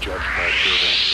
judged by a survey.